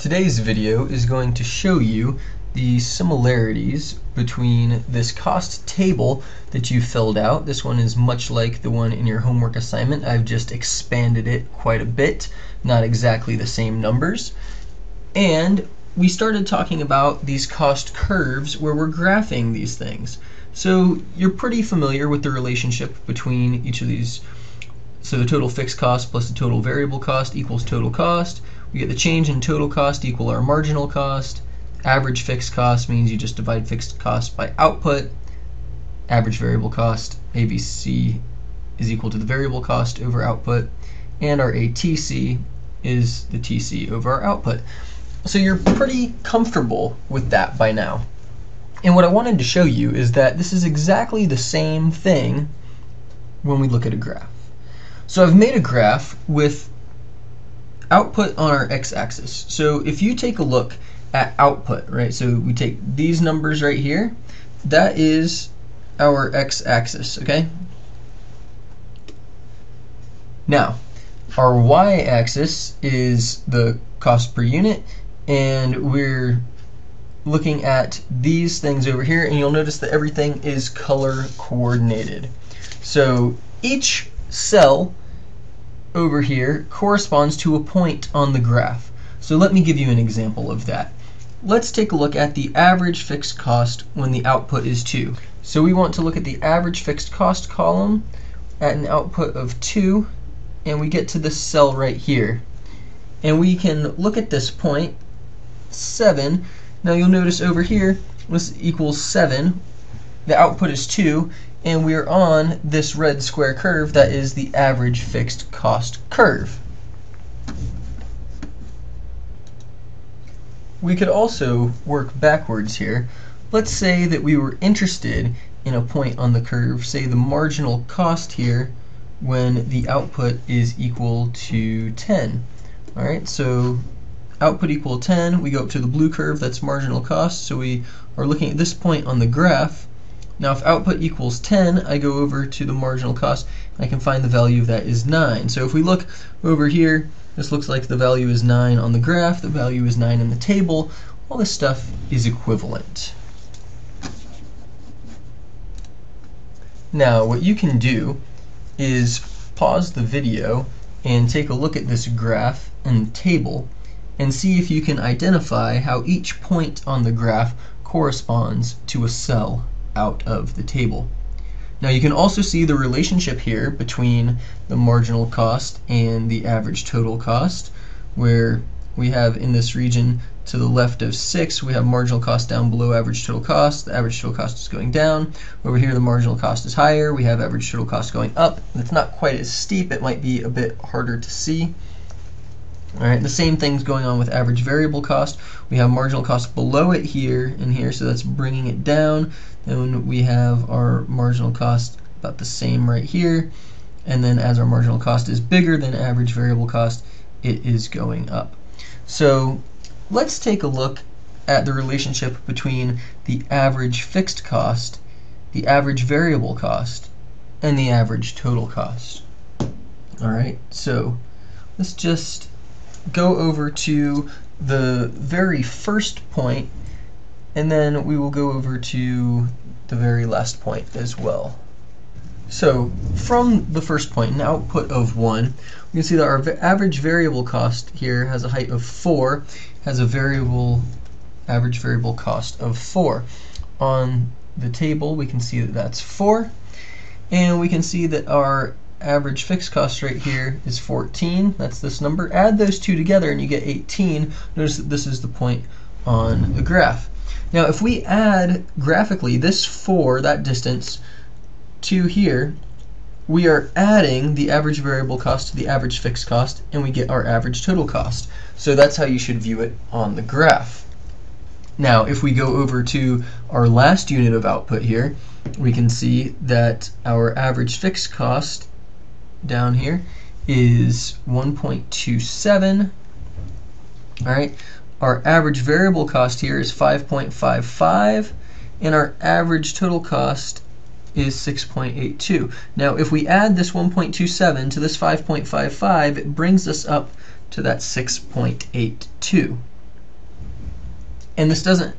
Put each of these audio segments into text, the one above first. Today's video is going to show you the similarities between this cost table that you filled out. This one is much like the one in your homework assignment. I've just expanded it quite a bit, not exactly the same numbers. And we started talking about these cost curves where we're graphing these things. So you're pretty familiar with the relationship between each of these. So the total fixed cost plus the total variable cost equals total cost. We get the change in total cost equal our marginal cost. Average fixed cost means you just divide fixed cost by output. Average variable cost, AVC, is equal to the variable cost over output. And our ATC is the TC over our output. So you're pretty comfortable with that by now. And what I wanted to show you is that this is exactly the same thing when we look at a graph. So I've made a graph with output on our x-axis. So if you take a look at output, right, so we take these numbers right here, that is our x-axis, okay? Now, our y-axis is the cost per unit, and we're looking at these things over here, and you'll notice that everything is color coordinated. So each cell over here corresponds to a point on the graph. So let me give you an example of that. Let's take a look at the average fixed cost when the output is 2. So we want to look at the average fixed cost column at an output of 2, and we get to this cell right here. And we can look at this point, 7. Now you'll notice over here this equals 7. The output is 2, and we're on this red square curve that is the average fixed cost curve. We could also work backwards here. Let's say that we were interested in a point on the curve, say the marginal cost here when the output is equal to 10. Alright, so output equal 10, we go up to the blue curve, that's marginal cost, so we are looking at this point on the graph. Now if output equals 10, I go over to the marginal cost, and I can find the value of that is 9. So if we look over here, this looks like the value is 9 on the graph, the value is 9 in the table, all this stuff is equivalent. Now what you can do is pause the video and take a look at this graph and table and see if you can identify how each point on the graph corresponds to a cell out of the table. Now you can also see the relationship here between the marginal cost and the average total cost, where we have in this region to the left of 6 we have marginal cost down below average total cost, the average total cost is going down. Over here the marginal cost is higher, we have average total cost going up. It's not quite as steep, it might be a bit harder to see. Alright, the same thing's going on with average variable cost. We have marginal cost below it here and here, so that's bringing it down. Then we have our marginal cost about the same right here. And then as our marginal cost is bigger than average variable cost, it is going up. So let's take a look at the relationship between the average fixed cost, the average variable cost, and the average total cost. Alright, so let's just go over to the very first point, and then we will go over to the very last point as well. So from the first point, an output of 1, we can see that our average variable cost here has a height of 4, has a average variable cost of 4. On the table we can see that that's 4, and we can see that our average fixed cost right here is 14, that's this number. Add those two together and you get 18. Notice that this is the point on the graph. Now if we add graphically this 4, that distance, to here, we are adding the average variable cost to the average fixed cost and we get our average total cost. So that's how you should view it on the graph. Now if we go over to our last unit of output here, we can see that our average fixed cost down here is 1.27. Alright, our average variable cost here is 5.55 and our average total cost is 6.82. Now if we add this 1.27 to this 5.55, it brings us up to that 6.82. And this doesn't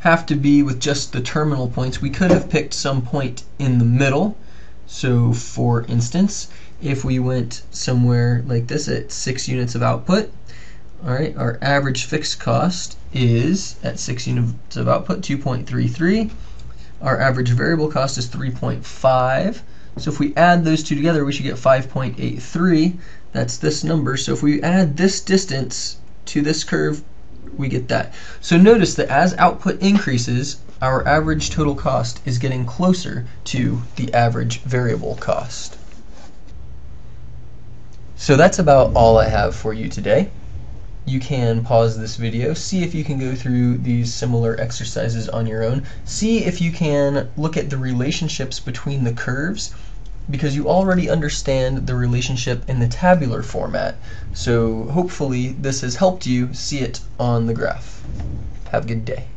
have to be with just the terminal points. We could have picked some point in the middle. So for instance, if we went somewhere like this at 6 units of output, alright, our average fixed cost is at 6 units of output 2.33. Our average variable cost is 3.5. So if we add those two together, we should get 5.83. That's this number. So if we add this distance to this curve, we get that. So notice that as output increases, our average total cost is getting closer to the average variable cost. So that's about all I have for you today. You can pause this video, see if you can go through these similar exercises on your own, see if you can look at the relationships between the curves, because you already understand the relationship in the tabular format. So hopefully this has helped you see it on the graph. Have a good day.